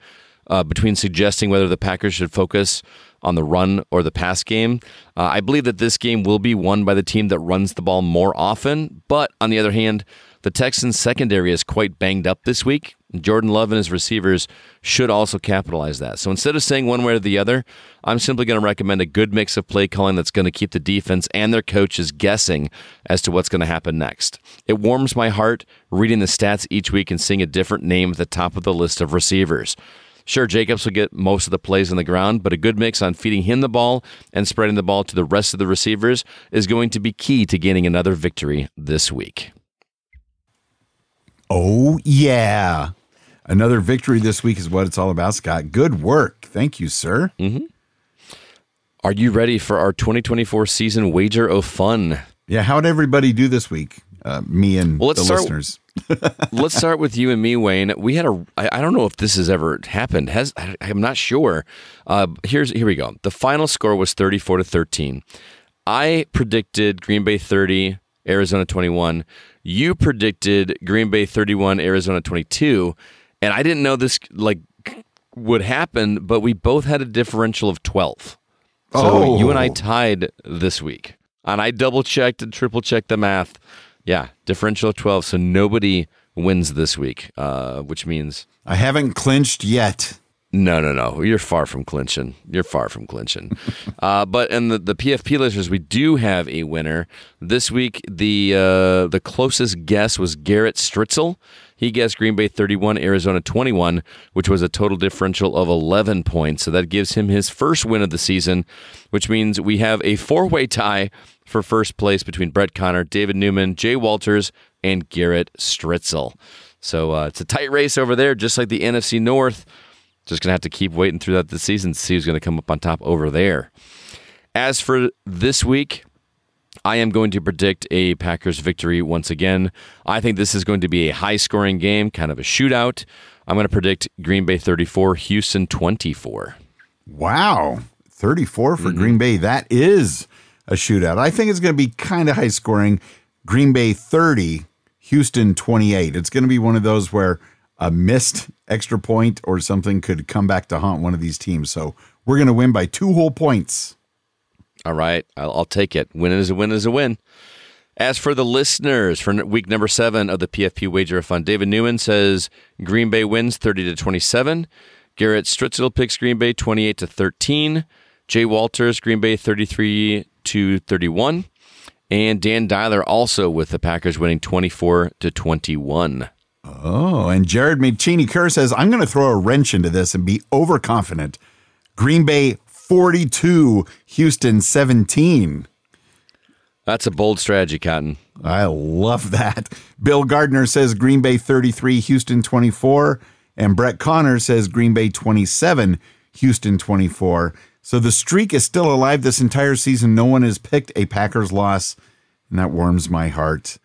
uh, between suggesting whether the Packers should focus on the run or the pass game. Uh, I believe that this game will be won by the team that runs the ball more often, but on the other hand, the Texans' secondary is quite banged up this week. Jordan Love and his receivers should also capitalize that. So instead of saying one way or the other, I'm simply going to recommend a good mix of play calling that's going to keep the defense and their coaches guessing as to what's going to happen next. It warms my heart reading the stats each week and seeing a different name at the top of the list of receivers. Sure, Jacobs will get most of the plays on the ground, but a good mix on feeding him the ball and spreading the ball to the rest of the receivers is going to be key to gaining another victory this week. Oh, yeah. Another victory this week is what it's all about, Scott. Good work. Thank you, sir. Mm-hmm. Are you ready for our twenty twenty-four season wager of fun? Yeah, how'd everybody do this week? Uh, me and well, let's the start, listeners. Let's start with you and me, Wayne. We had a, I, I don't know if this has ever happened. Has I, I'm not sure. Uh, here's Here we go. The final score was thirty-four to thirteen. I predicted Green Bay thirty, Arizona twenty-one. You predicted Green Bay thirty-one, Arizona twenty-two. And I didn't know this like would happen, but we both had a differential of twelve. So oh. you and I tied this week. And I double-checked and triple-checked the math. Yeah, differential of twelve, so nobody wins this week, uh, which means... I haven't clinched yet. No, no, no. You're far from clinching. You're far from clinching. uh, but in the, the P F P listeners, we do have a winner. This week, the uh, the closest guess was Garrett Stritzel. He guessed Green Bay thirty-one, Arizona twenty-one, which was a total differential of eleven points. So that gives him his first win of the season, which means we have a four-way tie for first place between Brett Connor, David Newman, Jay Walters, and Garrett Stritzel. So uh, it's a tight race over there, just like the N F C North. Just going to have to keep waiting throughout the season to see who's going to come up on top over there. As for this week, I am going to predict a Packers victory once again. I think this is going to be a high-scoring game, kind of a shootout. I'm going to predict Green Bay thirty-four, Houston twenty-four. Wow, thirty-four for mm-hmm. Green Bay. That is a shootout. I think it's going to be kind of high-scoring. Green Bay thirty, Houston twenty-eight. It's going to be one of those where a missed extra point or something could come back to haunt one of these teams. So we're going to win by two whole points. All right, I'll, I'll take it. Win is a win is a win. As for the listeners, for week number seven of the P F P Wager of Fun, David Newman says Green Bay wins thirty to twenty-seven. Garrett Stritzel picks Green Bay twenty-eight to thirteen. Jay Walters, Green Bay thirty-three to thirty-one. And Dan Dyler also with the Packers winning twenty-four to twenty-one. Oh, and Jared McCheney Kerr says, I'm going to throw a wrench into this and be overconfident. Green Bay forty-two, Houston seventeen. That's a bold strategy, Cotton. I love that. Bill Gardner says Green Bay thirty-three, Houston twenty-four. And Brett Connor says Green Bay twenty-seven, Houston twenty-four. So the streak is still alive this entire season. No one has picked a Packers loss, and that warms my heart.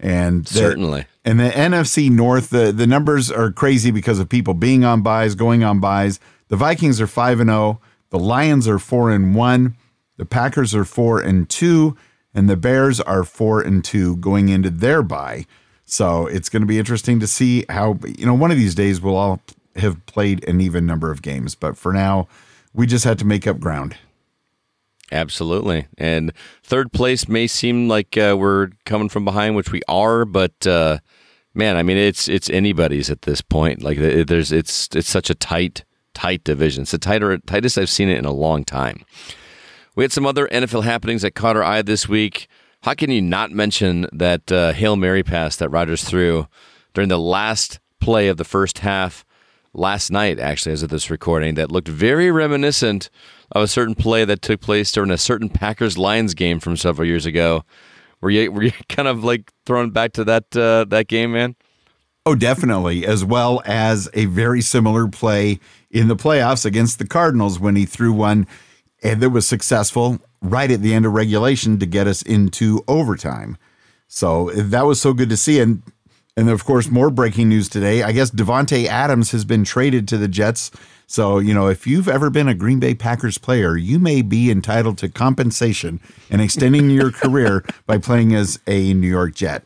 And certainly. And the N F C North, the, the numbers are crazy because of people being on buys, going on buys. The Vikings are five and oh. The Lions are four and one. The Packers are four and two. And the Bears are four and two going into their buy. So it's going to be interesting to see how, you know, one of these days we'll all have played an even number of games. But for now, we just had to make up ground. Absolutely. And third place may seem like uh, we're coming from behind, which we are, but uh, man, I mean, it's it's anybody's at this point. Like there's it's it's such a tight, tight division. It's the tighter, tightest I've seen it in a long time. We had some other N F L happenings that caught our eye this week. How can you not mention that uh, Hail Mary pass that Rodgers threw during the last play of the first half? Last night, actually, as of this recording, that looked very reminiscent of a certain play that took place during a certain Packers-Lions game from several years ago. Were you, were you kind of like thrown back to that uh, that game, man? Oh, definitely, as well as a very similar play in the playoffs against the Cardinals when he threw one and that was successful right at the end of regulation to get us into overtime. So that was so good to see. And And, of course, more breaking news today. I guess Devontae Adams has been traded to the Jets. So, you know, if you've ever been a Green Bay Packers player, you may be entitled to compensation and extending your career by playing as a New York Jet.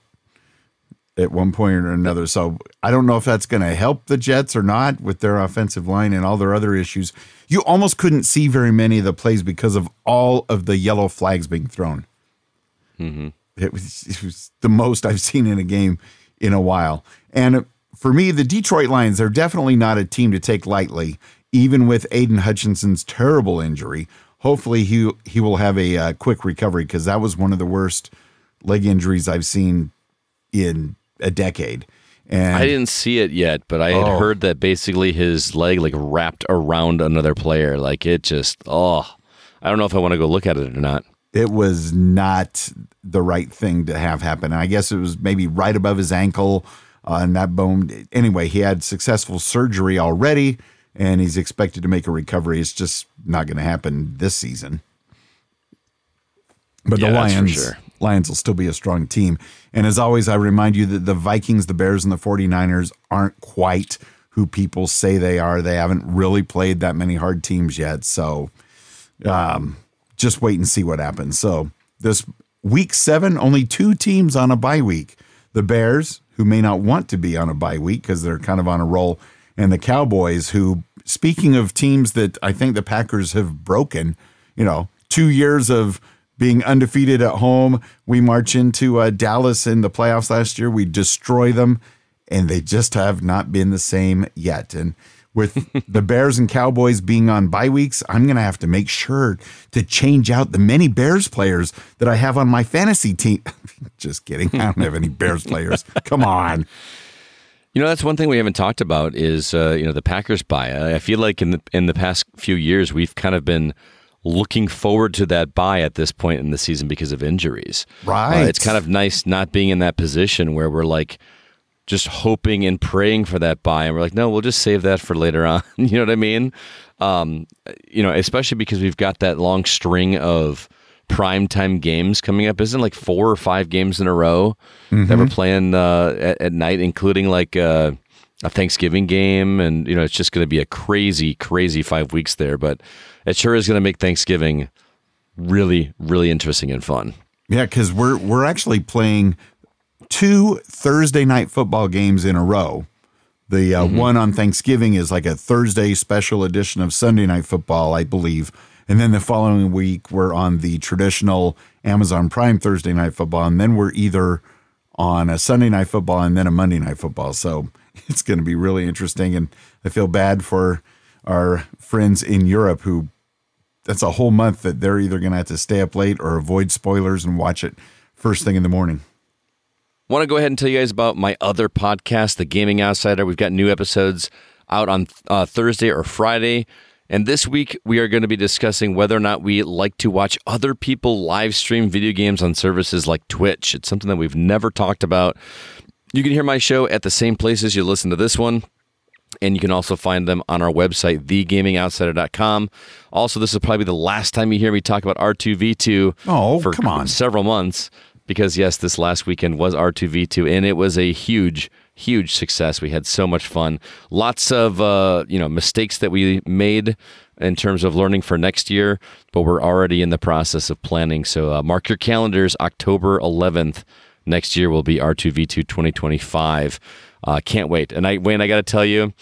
at one point or another. So I don't know if that's going to help the Jets or not with their offensive line and all their other issues. You almost couldn't see very many of the plays because of all of the yellow flags being thrown. Mm-hmm. It was, it was the most I've seen in a game in a while. And for me, the Detroit Lions are definitely not a team to take lightly, even with Aiden Hutchinson's terrible injury. Hopefully he, he will have a uh, quick recovery, because that was one of the worst leg injuries I've seen in a decade. And I didn't see it yet, but I had oh. heard that basically his leg like wrapped around another player. Like it just, oh, I don't know if I want to go look at it or not. It was not the right thing to have happen. I guess it was maybe right above his ankle uh, and that bone. Anyway, he had successful surgery already, and he's expected to make a recovery. It's just not going to happen this season. But yeah, the Lions, sure. Lions will still be a strong team. And as always, I remind you that the Vikings, the Bears, and the forty-niners aren't quite who people say they are. They haven't really played that many hard teams yet. So um, just wait and see what happens. So this week seven, only two teams on a bye week. The Bears, who may not want to be on a bye week because they're kind of on a roll, and the Cowboys, who, speaking of teams that I think the Packers have broken, you know, two years of being undefeated at home. We march into uh, Dallas in the playoffs last year. We destroy them, and they just have not been the same yet. And with the Bears and Cowboys being on bye weeks, I'm going to have to make sure to change out the many Bears players that I have on my fantasy team. Just kidding. I don't have any Bears players. Come on. You know, that's one thing we haven't talked about is, uh, you know, the Packers bye. I feel like in the, in the past few years, we've kind of been looking forward to that bye at this point in the season because of injuries. Right. Uh, it's kind of nice not being in that position where we're like just hoping and praying for that bye. And we're like, no, we'll just save that for later on. You know what I mean? Um, you know, especially because we've got that long string of primetime games coming up. Isn't like four or five games in a row mm-hmm. that we're playing uh, at, at night, including like uh, a Thanksgiving game. And, you know, it's just going to be a crazy, crazy five weeks there. But it sure is going to make Thanksgiving really, really interesting and fun. Yeah, because we're, we're actually playing two Thursday night football games in a row. The uh, mm-hmm. one on Thanksgiving is like a Thursday special edition of Sunday Night Football, I believe. And then the following week, we're on the traditional Amazon Prime Thursday Night Football. And then we're either on a Sunday Night Football and then a Monday Night Football. So it's going to be really interesting. And I feel bad for our friends in Europe who, that's a whole month that they're either going to have to stay up late or avoid spoilers and watch it first thing in the morning. I want to go ahead and tell you guys about my other podcast, The Gaming Outsider. We've got new episodes out on uh, Thursday or Friday. And this week, we are going to be discussing whether or not we like to watch other people live stream video games on services like Twitch. It's something that we've never talked about. You can hear my show at the same places you listen to this one. And you can also find them on our website, the gaming outsider dot com. Also, this will probably be the last time you hear me talk about R two V two oh, for come on. several months. Because, yes, this last weekend was R two V two, and it was a huge Huge success. We had so much fun. Lots of uh, you know mistakes that we made in terms of learning for next year, but we're already in the process of planning. So uh, mark your calendars. October eleventh next year will be R two V two twenty twenty-five. Uh, can't wait. And I, Wayne, I got to tell you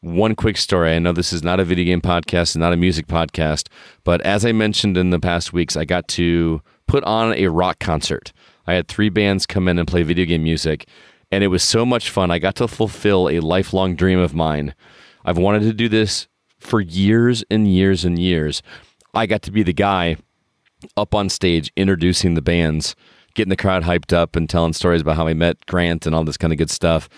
one quick story. I know this is not a video game podcast and not a music podcast, but as I mentioned in the past weeks, I got to put on a rock concert. I had three bands come in and play video game music. And it was so much fun. I got to fulfill a lifelong dream of mine. I've wanted to do this for years and years and years. I got to be the guy up on stage introducing the bands, getting the crowd hyped up and telling stories about how I met Grant and all this kind of good stuff.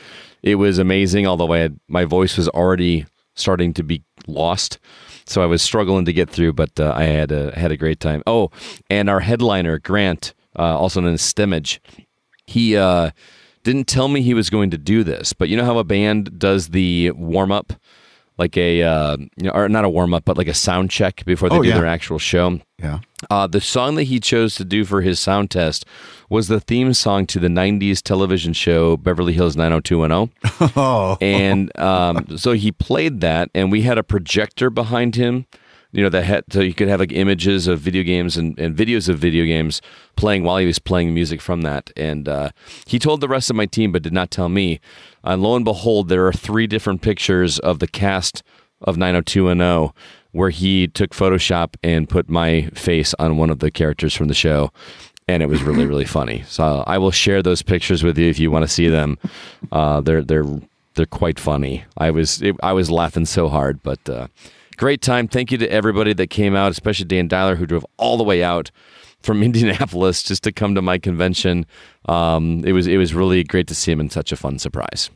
It was amazing, although I had, my voice was already starting to be lost. So I was struggling to get through, but uh, I had a, had a great time. Oh, and our headliner, Grant, uh, also known as Stimage, he... Uh, didn't tell me he was going to do this, but you know how a band does the warm-up, like a, uh, you know, or not a warm-up, but like a sound check before they oh, do yeah. their actual show? Yeah. Uh, the song that he chose to do for his sound test was the theme song to the nineties television show Beverly Hills nine oh two one oh. Oh. And um, so he played that, and we had a projector behind him. you know, that had, so you could have like images of video games and, and videos of video games playing while he was playing music from that. And uh, he told the rest of my team, but did not tell me. And lo and behold, there are three different pictures of the cast of nine oh two one oh where he took Photoshop and put my face on one of the characters from the show. And it was really, really funny. So I will share those pictures with you if you want to see them. Uh, they're they're they're quite funny. I was it, I was laughing so hard, but uh, great time. Thank you to everybody that came out, especially Dan Dyler, who drove all the way out from Indianapolis just to come to my convention. Um, it was it was really great to see him, and such a fun surprise.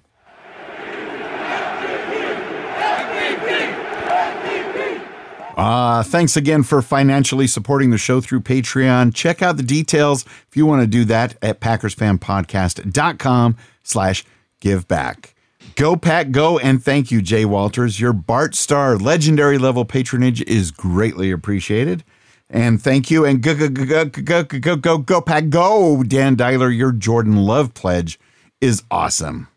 Uh, thanks again for financially supporting the show through Patreon. Check out the details if you want to do that at Packers Fan Podcast dot com slash give back. Go Pack Go, and thank you, Jay Walters. Your Bart Star legendary level patronage is greatly appreciated. And thank you, and go, go, go, go, go, go, go, go Pack Go, Dan Dyler. Your Jordan Love pledge is awesome.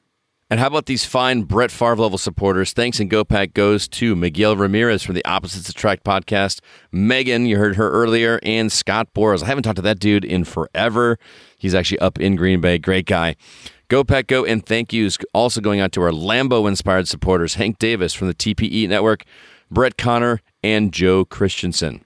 And how about these fine Brett Favre level supporters? Thanks and Go Pack goes to Miguel Ramirez from the Opposites Attract podcast, Megan, you heard her earlier, and Scott Boras. I haven't talked to that dude in forever. He's actually up in Green Bay. Great guy. Go Pack Go, and thank yous also going out to our Lambeau-inspired supporters, Hank Davis from the T P E Network, Brett Connor, and Joe Christensen.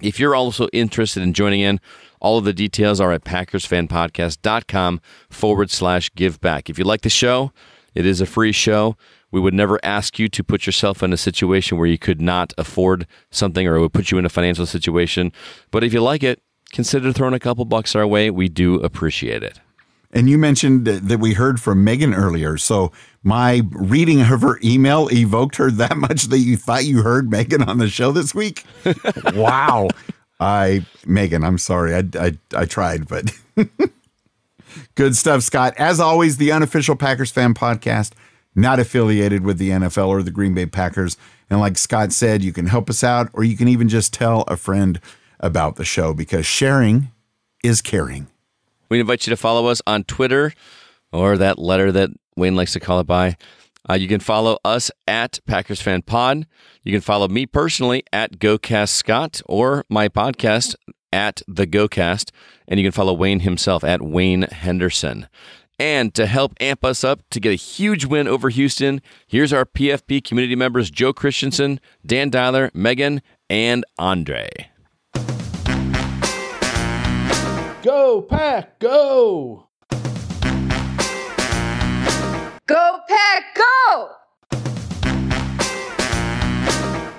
If you're also interested in joining in, all of the details are at Packers Fan Podcast dot com forward slash give back. If you like the show, it is a free show. We would never ask you to put yourself in a situation where you could not afford something, or it would put you in a financial situation. But if you like it, consider throwing a couple bucks our way. We do appreciate it. And you mentioned that we heard from Megan earlier. So my reading of her email evoked her that much that you thought you heard Megan on the show this week? Wow. I, Megan, I'm sorry. I, I, I tried, but... Good stuff, Scott. As always, the unofficial Packers Fan Podcast, not affiliated with the N F L or the Green Bay Packers. And like Scott said, you can help us out, or you can even just tell a friend about the show, because sharing is caring. We invite you to follow us on Twitter, or that letter that Wayne likes to call it by. Uh, you can follow us at PackersFanPod. You can follow me personally at GoCastScott, or my podcast at The GoCast, and you can follow Wayne himself at Wayne Henderson. And to help amp us up to get a huge win over Houston, here's our P F P community members, Joe Christensen, Dan Dyler, Megan, and Andre. Go Pack, go! Go Pack, go!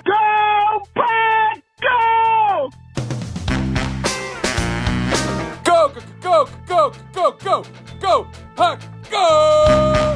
Go Pack, go! Go, go, go, go, go, go, go, Pack, go!